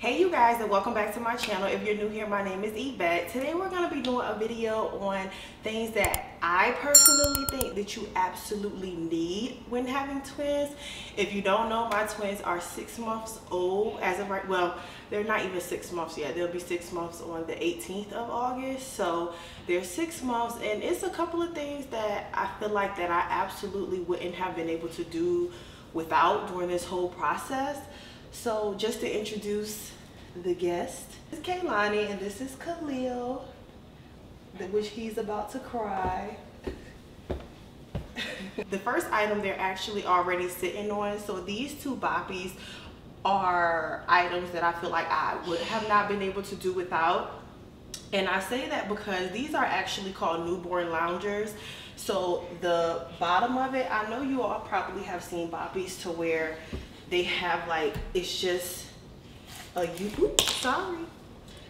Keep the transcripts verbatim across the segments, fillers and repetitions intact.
Hey you guys, and welcome back to my channel. If you're new here, my name is Yvette. Today we're going to be doing a video on things that I personally think that you absolutely need when having twins. If you don't know, my twins are six months old as of right, well, they're not even six months yet. They'll be six months on the eighteenth of August. So they're six months and it's a couple of things that I feel like that I absolutely wouldn't have been able to do without during this whole process. So just to introduce the guest, this is Kehlani and this is Khalil, which he's about to cry. The first item they're actually already sitting on. So these two Boppies are items that I feel like I would have not been able to do without. And I say that because these are actually called newborn loungers. So the bottom of it, I know you all probably have seen Boppies to where they have like, it's just a U, oops, sorry.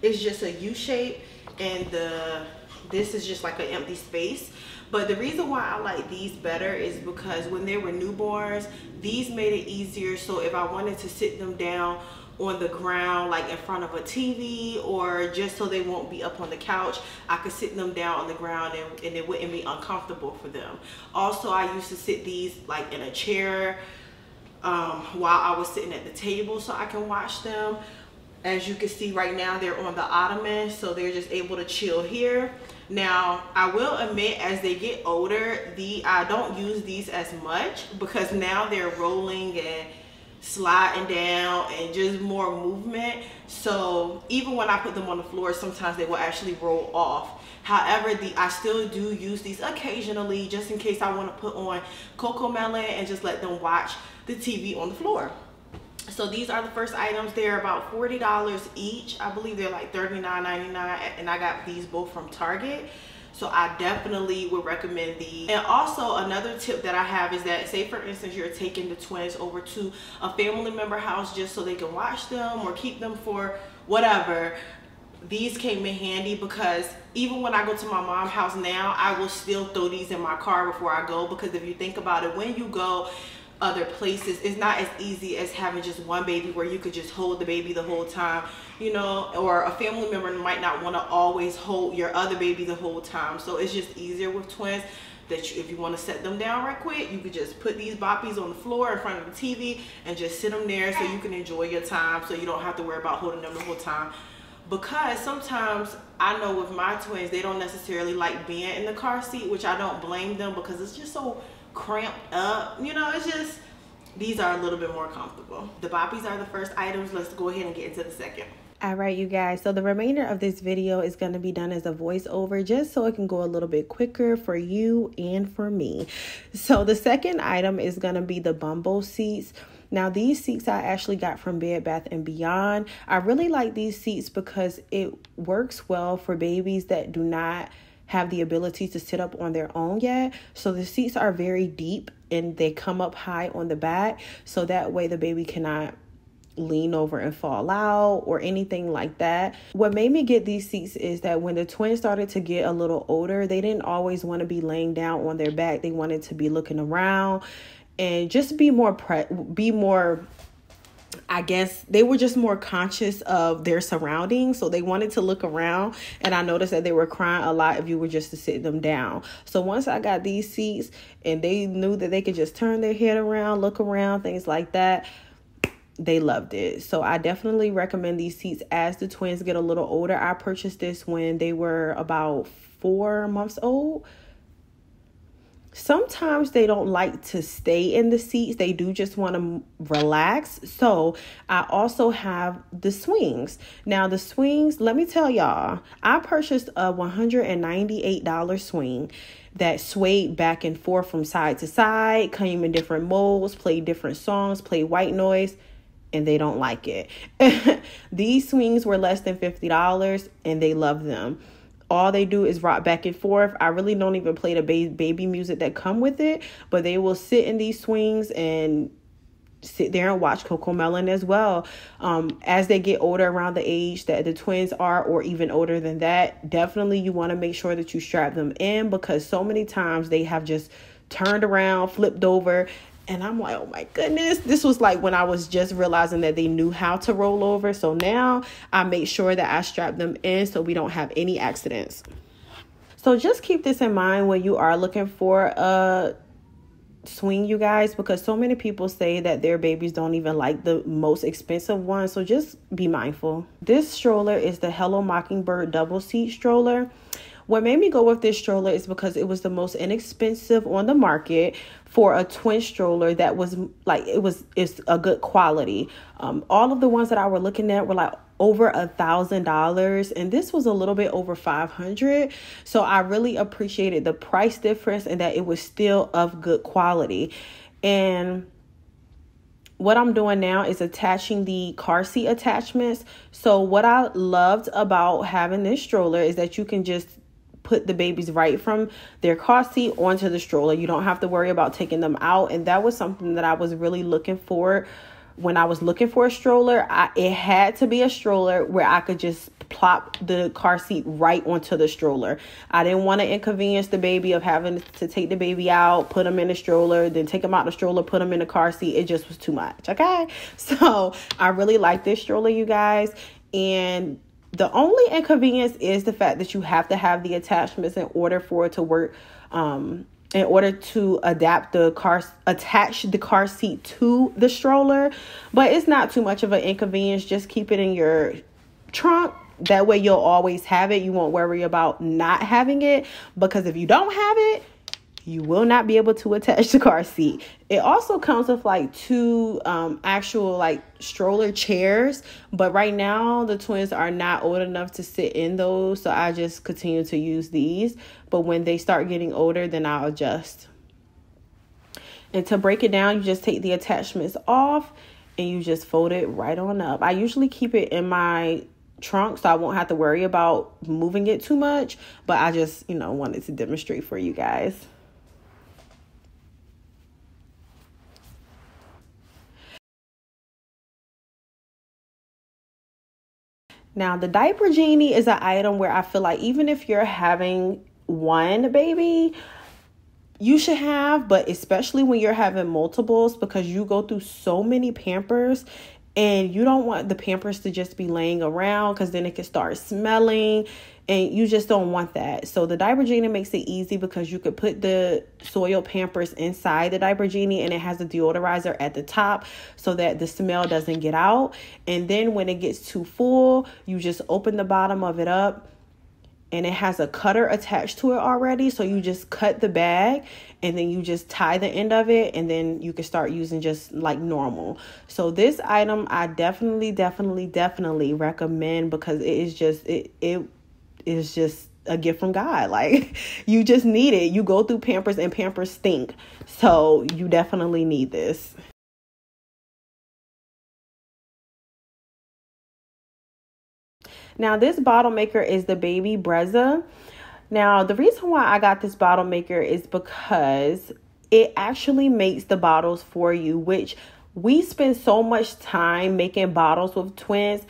It's just a U shape and the, this is just like an empty space. But the reason why I like these better is because when they were newborns, these made it easier. So if I wanted to sit them down on the ground, like in front of a T V, or just so they won't be up on the couch, I could sit them down on the ground and, and it wouldn't be uncomfortable for them. Also, I used to sit these like in a chair Um, while I was sitting at the table so I can watch them. As you can see right now, they're on the ottoman, so they're just able to chill here. Now, I will admit, as they get older, the I don't use these as much because now they're rolling and sliding down and just more movement. So even when I put them on the floor, sometimes they will actually roll off. However, the I still do use these occasionally just in case I want to put on Coco Melon and just let them watch the T V on the floor. So these are the first items. They're about forty dollars each. I believe they're like thirty-nine ninety-nine, and I got these both from Target. So I definitely would recommend these. And also another tip that I have is that, say for instance, you're taking the twins over to a family member house just so they can watch them or keep them for whatever. These came in handy because even when I go to my mom's house now, I will still throw these in my car before I go, because if you think about it, when you go other places, it's not as easy as having just one baby where you could just hold the baby the whole time, you know, or a family member might not want to always hold your other baby the whole time. So it's just easier with twins that you, if you want to set them down right quick, you could just put these Boppies on the floor in front of the T V and just sit them there so you can enjoy your time, so you don't have to worry about holding them the whole time. Because sometimes I know with my twins, they don't necessarily like being in the car seat, which I don't blame them because it's just so cramped up, you know. It's just, these are a little bit more comfortable. The Boppies are the first items. Let's go ahead and get into the second. All right, you guys, so the remainder of this video is going to be done as a voiceover just so it can go a little bit quicker for you and for me. So the second item is going to be the Bumbo seats. Now, these seats I actually got from Bed Bath and Beyond. I really like these seats because it works well for babies that do not have the ability to sit up on their own yet. So the seats are very deep and they come up high on the back, so that way the baby cannot lean over and fall out or anything like that. What made me get these seats is that when the twins started to get a little older, they didn't always want to be laying down on their back. They wanted to be looking around and just be more pre be more I guess they were just more conscious of their surroundings. So they wanted to look around, and I noticed that they were crying a lot if you were just to sit them down. So once I got these seats and they knew that they could just turn their head around, look around, things like that, they loved it. So I definitely recommend these seats as the twins get a little older. I purchased this when they were about four months old. Sometimes they don't like to stay in the seats. They do just want to relax. So I also have the swings. Now the swings, let me tell y'all, I purchased a one hundred ninety-eight dollar swing that swayed back and forth from side to side, came in different molds, played different songs, played white noise, and they don't like it. These swings were less than fifty dollars and they love them. All they do is rock back and forth. I really don't even play the ba baby music that come with it, but they will sit in these swings and sit there and watch Coco Melon as well. Um, as they get older, around the age that the twins are, or even older than that, definitely you want to make sure that you strap them in, because so many times they have just turned around, flipped over, And I'm like, oh my goodness. This was like when I was just realizing that they knew how to roll over. So now I make sure that I strap them in so we don't have any accidents. So just keep this in mind when you are looking for a swing, you guys, because so many people say that their babies don't even like the most expensive one. So just be mindful. This stroller is the Hello Mockingbird double seat stroller. What made me go with this stroller is because it was the most inexpensive on the market for a twin stroller that was like, it was, it's a good quality. Um, all of the ones that I were looking at were like over a thousand dollars, and this was a little bit over five hundred. So I really appreciated the price difference and that it was still of good quality. And what I'm doing now is attaching the car seat attachments. So what I loved about having this stroller is that you can just put the babies right from their car seat onto the stroller. You don't have to worry about taking them out. And that was something that I was really looking for when I was looking for a stroller. I, it had to be a stroller where I could just plop the car seat right onto the stroller. I didn't want to inconvenience the baby of having to take the baby out, put them in the stroller, then take them out the stroller, put them in the car seat. It just was too much. Okay. So I really like this stroller, you guys. And the only inconvenience is the fact that you have to have the attachments in order for it to work, um, in order to adapt the car, attach the car seat to the stroller. But it's not too much of an inconvenience. Just keep it in your trunk. That way you'll always have it. You won't worry about not having it, because if you don't have it, you will not be able to attach the car seat. It also comes with like two um, actual like stroller chairs, but right now the twins are not old enough to sit in those. So I just continue to use these, but when they start getting older, then I'll adjust. And to break it down, you just take the attachments off and you just fold it right on up. I usually keep it in my trunk so I won't have to worry about moving it too much, but I just, you know, wanted to demonstrate for you guys. Now, the Diaper Genie is an item where I feel like even if you're having one baby, you should have, but especially when you're having multiples, because you go through so many Pampers and you don't want the Pampers to just be laying around, because then it can start smelling and you just don't want that. So the Diaper Genie makes it easy because you could put the soiled Pampers inside the Diaper Genie and it has a deodorizer at the top so that the smell doesn't get out. And then when it gets too full, you just open the bottom of it up and it has a cutter attached to it already. So you just cut the bag and then you just tie the end of it and then you can start using just like normal. So this item, I definitely, definitely, definitely recommend, because it is just, it, it, is just a gift from God. Like, you just need it. You go through Pampers and Pampers stink. So you definitely need this. Now, this bottle maker is the Baby Brezza. Now, the reason why I got this bottle maker is because it actually makes the bottles for you, which we spend so much time making bottles with twins.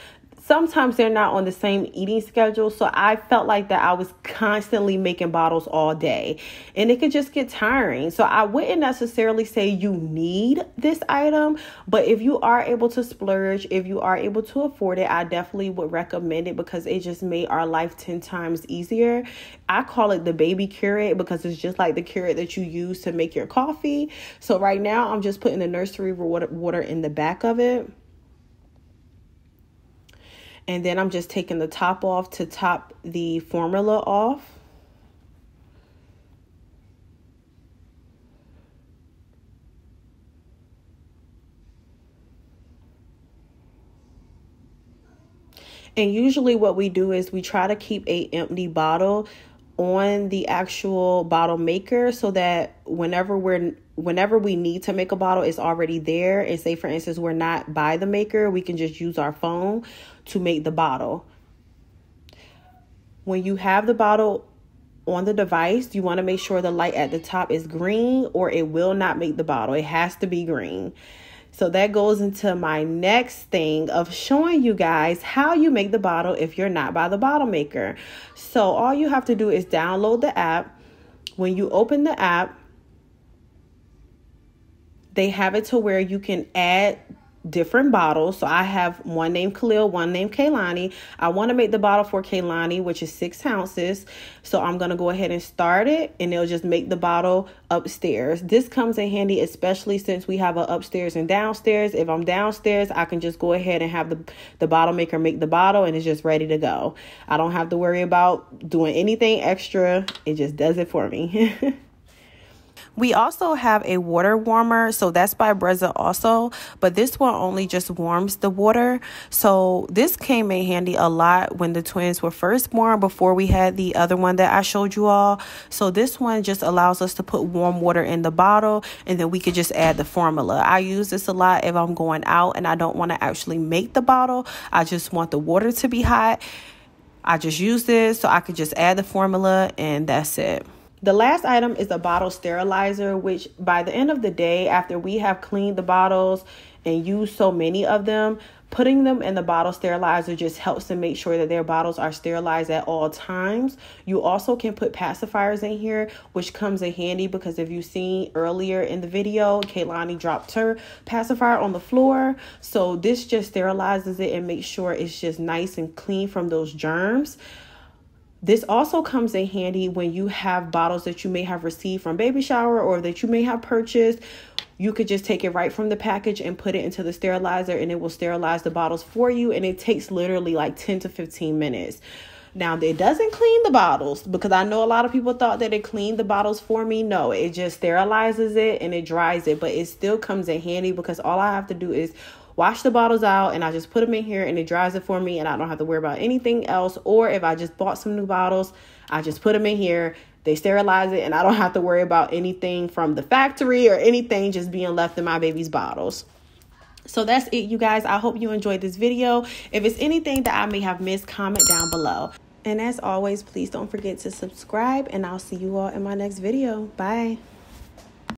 Sometimes they're not on the same eating schedule. So I felt like that I was constantly making bottles all day and it could just get tiring. So I wouldn't necessarily say you need this item, but if you are able to splurge, if you are able to afford it, I definitely would recommend it, because it just made our life ten times easier. I call it the baby Keurig because it's just like the Keurig that you use to make your coffee. So right now I'm just putting the nursery water in the back of it. And then I'm just taking the top off to top the formula off. And usually what we do is we try to keep an empty bottle on the actual bottle maker so that whenever we're whenever we need to make a bottle, it's already there. And say, for instance, we're not by the maker, we can just use our phone to make the bottle. When you have the bottle on the device, you want to make sure the light at the top is green or it will not make the bottle. It has to be green. So that goes into my next thing of showing you guys how you make the bottle if you're not by the bottle maker. So all you have to do is download the app. When you open the app, They have it to where you can add different bottles. So I have one named Khalil, one named Kehlani. I want to make the bottle for Kehlani, which is six ounces. So I'm going to go ahead and start it, and it'll just make the bottle upstairs. This comes in handy, especially since we have a upstairs and downstairs. If I'm downstairs, I can just go ahead and have the, the bottle maker make the bottle, and it's just ready to go. I don't have to worry about doing anything extra. It just does it for me. We also have a water warmer, so that's by Brezza also, but this one only just warms the water. So this came in handy a lot when the twins were first born, before we had the other one that I showed you all. So this one just allows us to put warm water in the bottle, and then we could just add the formula. I use this a lot if I'm going out and I don't want to actually make the bottle. I just want the water to be hot. I just use this so I could just add the formula, and that's it. The last item is a bottle sterilizer, which by the end of the day, after we have cleaned the bottles and used so many of them, putting them in the bottle sterilizer just helps to make sure that their bottles are sterilized at all times. You also can put pacifiers in here, which comes in handy because if you've seen earlier in the video, Kehlani dropped her pacifier on the floor. So this just sterilizes it and makes sure it's just nice and clean from those germs. This also comes in handy when you have bottles that you may have received from baby shower or that you may have purchased. You could just take it right from the package and put it into the sterilizer, and it will sterilize the bottles for you. And it takes literally like ten to fifteen minutes. Now, it doesn't clean the bottles, because I know a lot of people thought that it cleaned the bottles for me. No, it just sterilizes it and it dries it, but it still comes in handy because all I have to do is wash the bottles out, and I just put them in here and it dries it for me, and I don't have to worry about anything else. Or if I just bought some new bottles, I just put them in here, they sterilize it, and I don't have to worry about anything from the factory or anything just being left in my baby's bottles. So that's it, you guys. I hope you enjoyed this video. If it's anything that I may have missed, comment down below. And as always, please don't forget to subscribe, and I'll see you all in my next video. Bye.